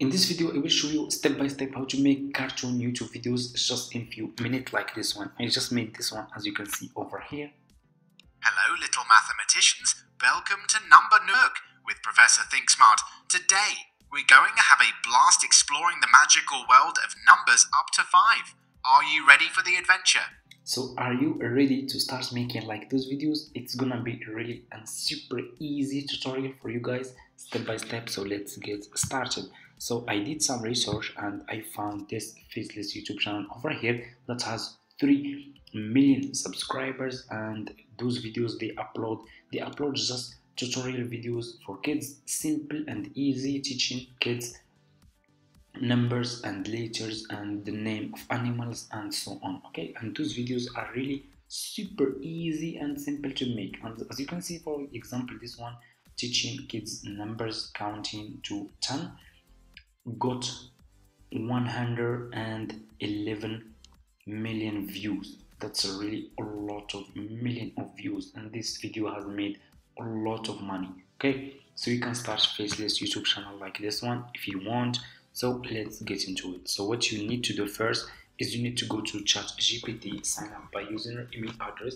In this video, I will show you step by step how to make cartoon YouTube videos just in few minutes, like this one. I just made this one, as you can see over here. Hello, little mathematicians. Welcome to Number Nook with Professor Think Smart. Today, we're going to have a blast exploring the magical world of numbers up to 5. Are you ready for the adventure? So, are you ready to start making like those videos? It's gonna be really a super easy tutorial for you guys, step by step. So let's get started. So I did some research and I found this faceless YouTube channel over here that has 3 million subscribers, and those videos they upload just tutorial videos for kids, simple and easy, teaching kids numbers and letters and the name of animals and so on. Okay, and those videos are really super easy and simple to make. And as you can see, for example, this one, teaching kids numbers counting to 10, got 111 million views. That's really a lot of million of views, and this video has made a lot of money. Okay, so you can start faceless YouTube channel like this one if you want. So let's get into it. So what you need to do first is you need to go to ChatGPT, sign up by username and email address.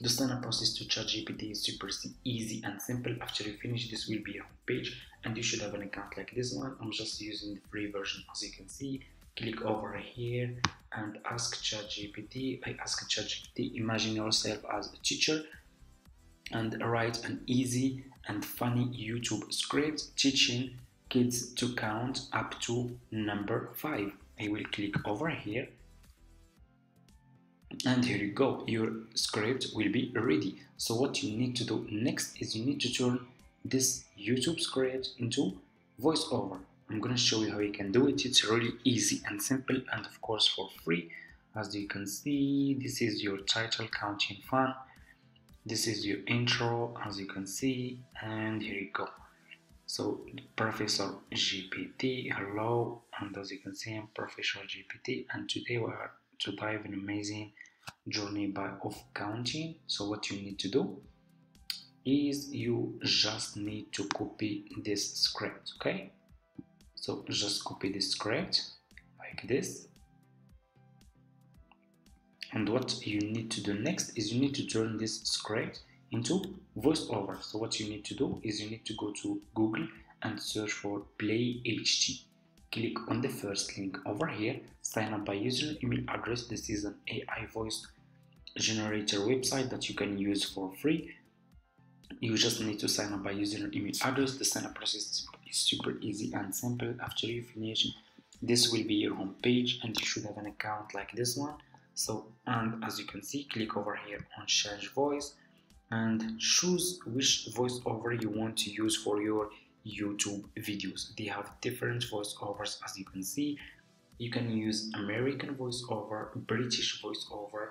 The sign up process to ChatGPT is super easy and simple. After you finish, this will be your homepage, and you should have an account like this one. I'm just using the free version, as you can see. Click over here and ask ChatGPT. I ask ChatGPT, imagine yourself as a teacher and write an easy and funny YouTube script teaching kids to count up to number 5. I will click over here. And here you go, your script will be ready. So what you need to do next is you need to turn this YouTube script into voiceover. I'm gonna show you how you can do it. It's really easy and simple, and of course for free. As you can see, this is your title, counting fun. This is your intro, as you can see, and here you go. So Professor GPT, hello, and as you can see, I'm Professor GPT, and today we are to dive an amazing journey of counting. So what you need to do is you just need to copy this script. Okay, so just copy this script like this, and what you need to do next is you need to turn this script into voiceover. So what you need to do is you need to go to Google and search for PlayHT. Click on the first link over here, sign up by user email address. This is an AI voice generator website that you can use for free. You just need to sign up by user email address. The sign up process is super easy and simple. After you finish, this will be your homepage, and you should have an account like this one. So, and as you can see, click over here on change voice and choose which voiceover you want to use for your YouTube videos. They have different voiceovers, as you can see. You can use American voiceover, British voiceover,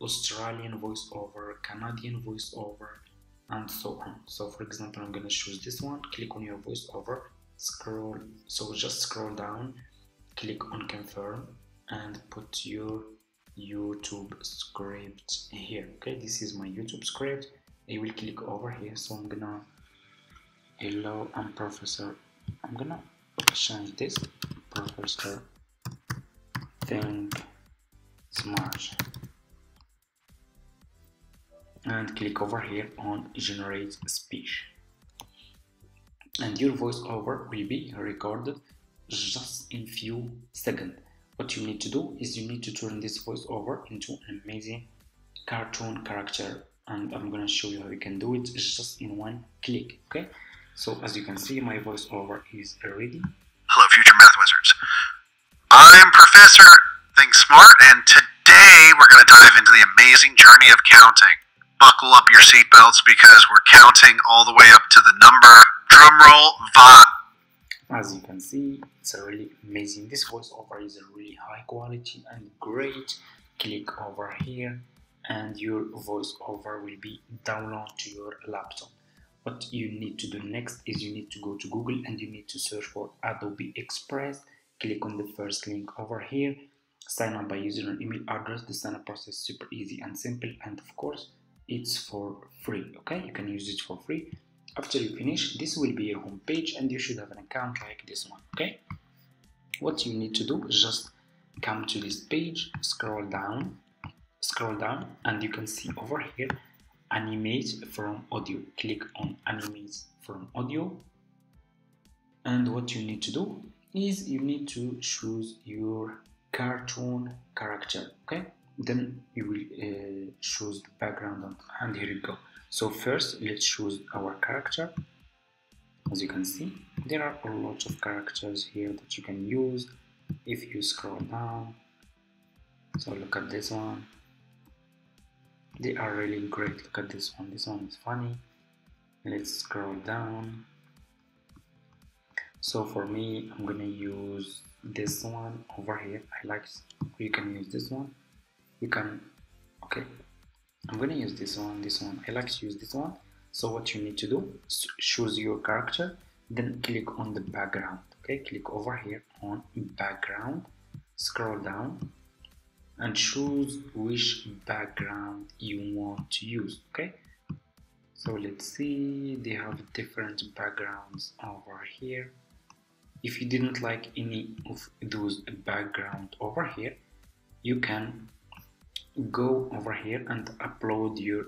Australian voiceover, Canadian voiceover, and so on. So for example, I'm gonna choose this one. Click on your voiceover, scroll, so just scroll down, click on confirm, and put your YouTube script here. Okay, this is my YouTube script. I will click over here, so I'm gonna hello, I'm Professor. I'm gonna change this Professor Think Smart and click over here on generate speech, and your voiceover will be recorded just in few seconds. What you need to do is you need to turn this voiceover into an amazing cartoon character, and I'm gonna show you how you can do it just in one click. Okay, so as you can see, my voiceover is ready. Hello, future math wizards. I'm Professor Think Smart, and today we're going to dive into the amazing journey of counting. Buckle up your seatbelts because we're counting all the way up to the number, drumroll, 5. As you can see, it's really amazing. This voiceover is really high quality and great. Click over here, and your voiceover will be downloaded to your laptop. What you need to do next is you need to go to Google and you need to search for Adobe Express. Click on the first link over here, sign up by user and email address. The sign up process is super easy and simple, and of course it's for free. Okay, you can use it for free. After you finish, this will be your home page and you should have an account like this one, okay? What you need to do is just come to this page, scroll down, and you can see over here animate from audio. Click on animate from audio, and what you need to do is you need to choose your cartoon character, okay? Then you will choose the background, and here you go. So first let's choose our character. As you can see, there are a lot of characters here that you can use. If you scroll down, so look at this one, they are really great. Look at this one, this one is funny. Let's scroll down. So for me, I'm gonna use this one over here. I like, you can use this one, you can, okay, I'm gonna use this one. I like to use this one. So what you need to do is choose your character, then click on the background, okay? Click over here on background, scroll down, and choose which background you want to use, okay? So let's see, they have different backgrounds over here. If you didn't like any of those background over here, you can go over here and upload your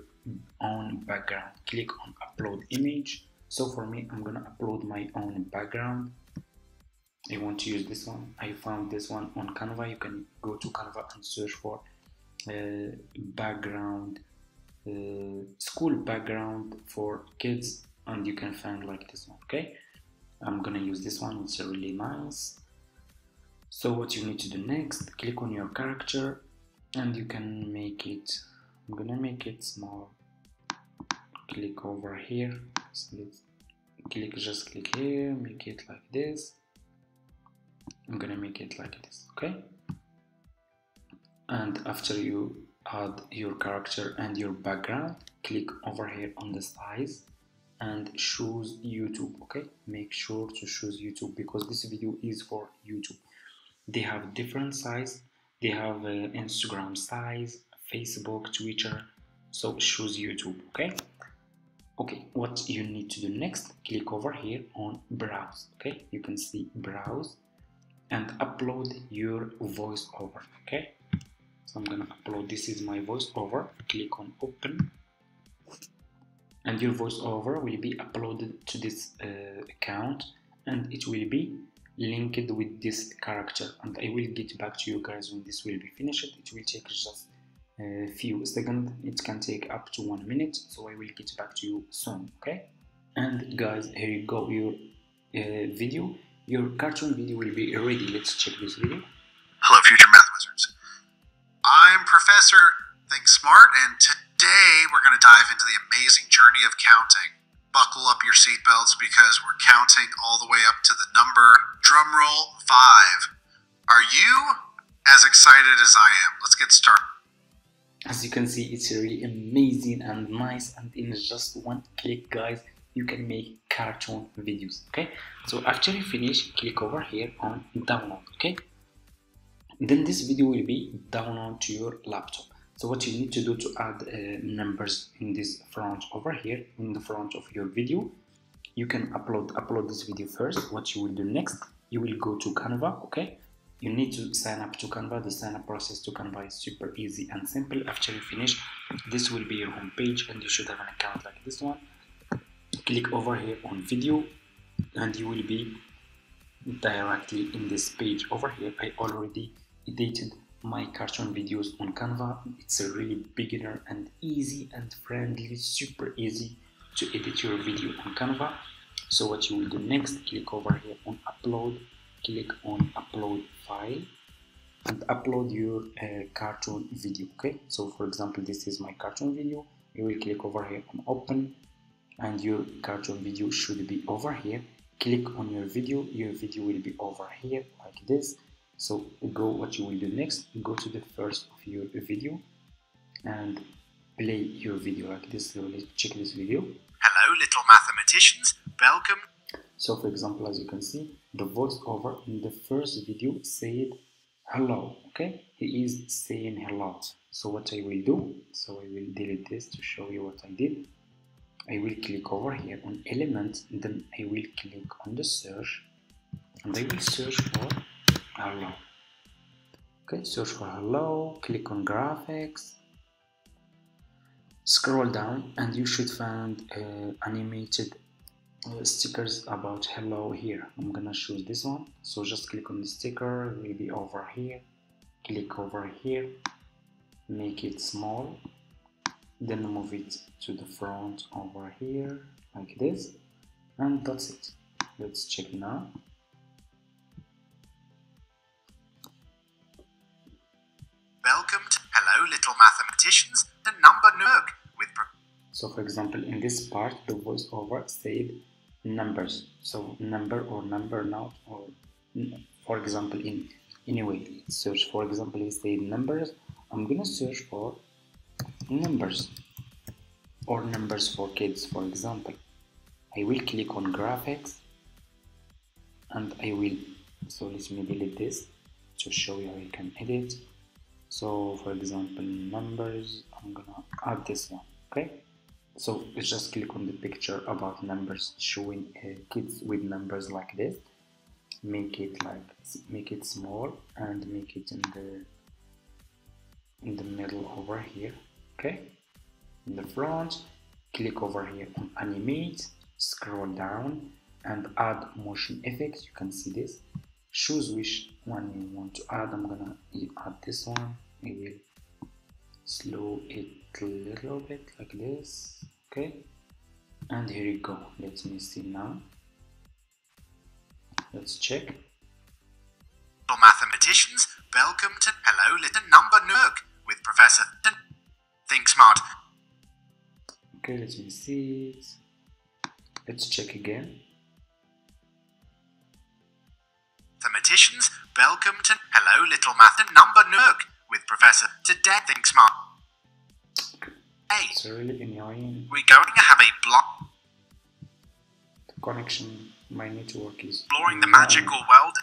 own background. Click on upload image. So for me, I'm gonna upload my own background. I want to use this one. I found this one on Canva. You can go to Canva and search for background, school background for kids, and you can find like this one, okay? I'm gonna use this one, it's really nice. So what you need to do next, click on your character and you can make it, I'm gonna make it small. Click over here, so let's click here, make it like this. I'm gonna make it like this, okay? And after you add your character and your background, click over here on the size and choose YouTube, okay? Make sure to choose YouTube because this video is for YouTube. They have different size. They have Instagram size, Facebook, Twitter, so choose YouTube, okay? Okay, what you need to do next, click over here on browse, okay? You can see browse and upload your voiceover, okay? So I'm gonna upload, this is my voiceover, click on open, and your voiceover will be uploaded to this account and it will be linked with this character, and I will get back to you guys when this will be finished. It will take just a few seconds, it can take up to 1 minute, so I will get back to you soon, okay? And guys, here you go, your video, your cartoon video will be ready. Let's check this video. Hello future math wizards, I'm Professor Think Smart, and today we're going to dive into the amazing journey of counting. Buckle up your seatbelts because we're counting all the way up to the number, drumroll, 5. Are you as excited as I am? Let's get started. As you can see, it's really amazing and nice, and in just one click, guys, you can make cartoon videos, okay? So after you finish, click over here on download, okay? Then this video will be downloaded to your laptop. So what you need to do to add numbers in this front over here, in the front of your video, you can upload this video first. What you will do next, you will go to Canva, okay? You need to sign up to Canva. The sign up process to Canva is super easy and simple. After you finish, this will be your home page and you should have an account like this one. Click over here on video and you will be directly in this page over here. I already edited my cartoon videos on Canva. It's a really beginner and easy and friendly, super easy to edit your video on Canva. So what you will do next, click over here on upload, click on upload file and upload your cartoon video, okay? So for example, this is my cartoon video. You will click over here on open and your cartoon video should be over here. Click on your video will be over here like this. So go, what you will do next, go to the first of your video and play your video like this. So let's check this video. Hello little mathematicians, welcome. So for example, as you can see, the voiceover in the first video said hello, okay? He is saying hello. So what I will do, so I will delete this to show you what I did. I will click over here on elements, then I will click on the search, and I will search for hello. Okay, search for hello, click on graphics, scroll down, and you should find animated stickers about hello here. I'm gonna choose this one, so just click on the sticker, maybe over here, click over here, make it small, then move it to the front over here like this, and that's it. Let's check now. Welcome to Hello Little Mathematicians, the number nook with. So for example, in this part the voiceover said numbers, so number or number now, or for example in anyway search, for example he said numbers. I'm gonna search for numbers or numbers for kids, for example. I will click on graphics, and I will, so let me delete this to show you how you can edit. So for example numbers, I'm gonna add this one. Okay, so let's just click on the picture about numbers, showing kids with numbers like this. Make it like, make it small, and make it in the middle over here. Okay, in the front, click over here on animate, scroll down and add motion effects. You can see this, choose which one you want to add. I'm gonna add this one. I will slow it a little bit like this. Okay, and here you go. Let me see now, let's check. For mathematicians, welcome to Hello Little Number Nook with Professor Think Smart. Okay, let me see it. Let's check again. Mathematicians, welcome to Hello Little Math and Number Nook with Professor Today Think Smart. Hey, it's really annoying. We're going to have a block. The connection, my network is exploring the magical world.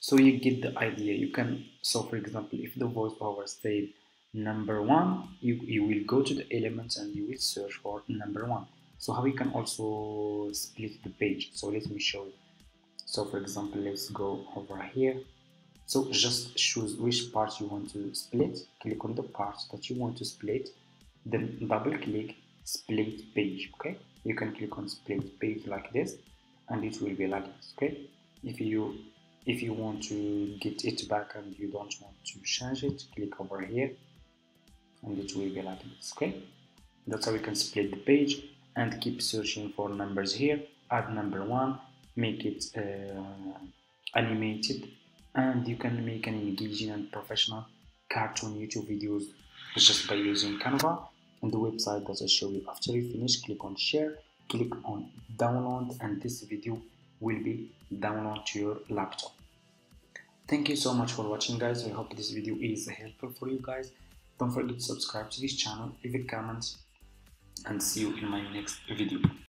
So you get the idea. You can, so for example, if the voiceover said number one, you will go to the elements and you will search for number one. So how we can also split the page, so let me show you. So for example, let's go over here. So just choose which part you want to split, click on the part that you want to split, then double click split page. Okay, you can click on split page like this, and it will be like this. Okay, if you want to get it back and you don't want to change it, click over here and it will be like this. Okay, that's how we can split the page and keep searching for numbers here. Add number one, make it animated, and you can make an engaging and professional cartoon YouTube videos just by using Canva. And the website that I show you after you finish, click on share, click on download, and this video will be downloaded to your laptop. Thank you so much for watching, guys. I hope this video is helpful for you guys. Don't forget to subscribe to this channel, leave a comment, and see you in my next video.